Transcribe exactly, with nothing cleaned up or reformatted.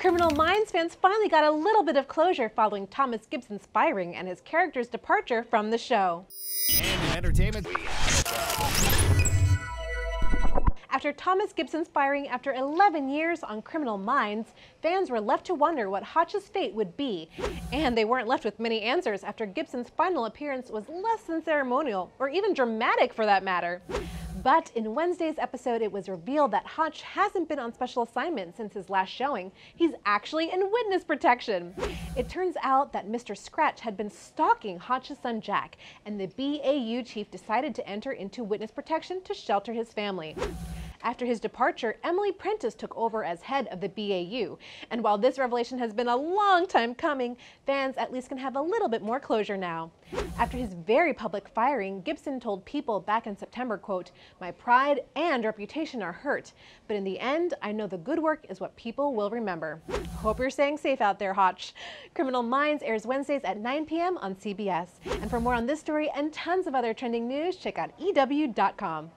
Criminal Minds fans finally got a little bit of closure following Thomas Gibson's firing and his character's departure from the show. And entertainment. After Thomas Gibson's firing after eleven years on Criminal Minds, fans were left to wonder what Hotch's fate would be. And they weren't left with many answers after Gibson's final appearance was less than ceremonial, or even dramatic for that matter. But in Wednesday's episode, it was revealed that Hotch hasn't been on special assignment since his last showing. He's actually in witness protection. It turns out that Mister Scratch had been stalking Hotch's son Jack, and the B A U chief decided to enter into witness protection to shelter his family. After his departure, Emily Prentiss took over as head of the B A U. And while this revelation has been a long time coming, fans at least can have a little bit more closure now. After his very public firing, Gibson told People back in September, quote, "My pride and reputation are hurt, but in the end, I know the good work is what people will remember." Hope you're staying safe out there, Hotch. Criminal Minds airs Wednesdays at nine p m on C B S. And for more on this story and tons of other trending news, check out E W dot com.